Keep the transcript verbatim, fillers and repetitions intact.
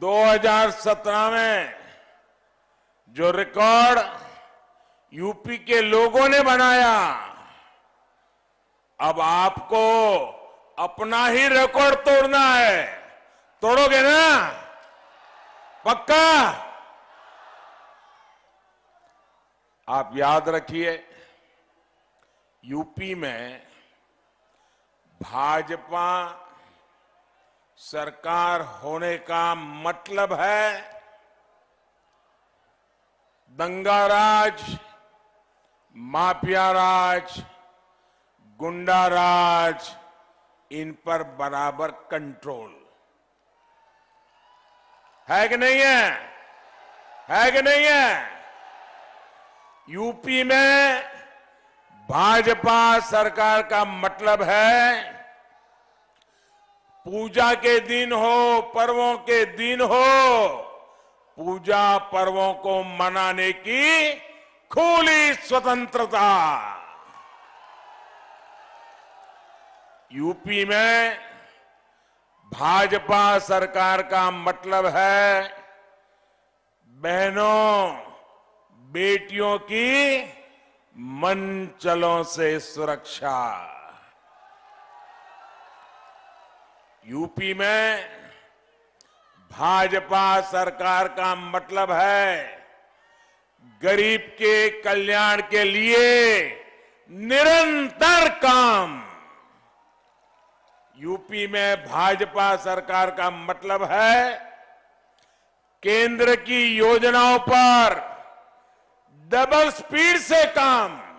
दो हज़ार सत्रह में जो रिकॉर्ड यूपी के लोगों ने बनाया, अब आपको अपना ही रिकॉर्ड तोड़ना है। तोड़ोगे ना? पक्का? आप याद रखिए, यूपी में भाजपा सरकार होने का मतलब है दंगाराज, माफियाराज, गुंडाराज, इन पर बराबर कंट्रोल है कि नहीं है? है कि नहीं है? यूपी में भाजपा सरकार का मतलब है पूजा के दिन हो, पर्वों के दिन हो, पूजा पर्वों को मनाने की खुली स्वतंत्रता। यूपी में भाजपा सरकार का मतलब है बहनों बेटियों की मन चलों से सुरक्षा। यूपी में भाजपा सरकार का मतलब है गरीब के कल्याण के लिए निरंतर काम। यूपी में भाजपा सरकार का मतलब है केंद्र की योजनाओं पर डबल स्पीड से काम।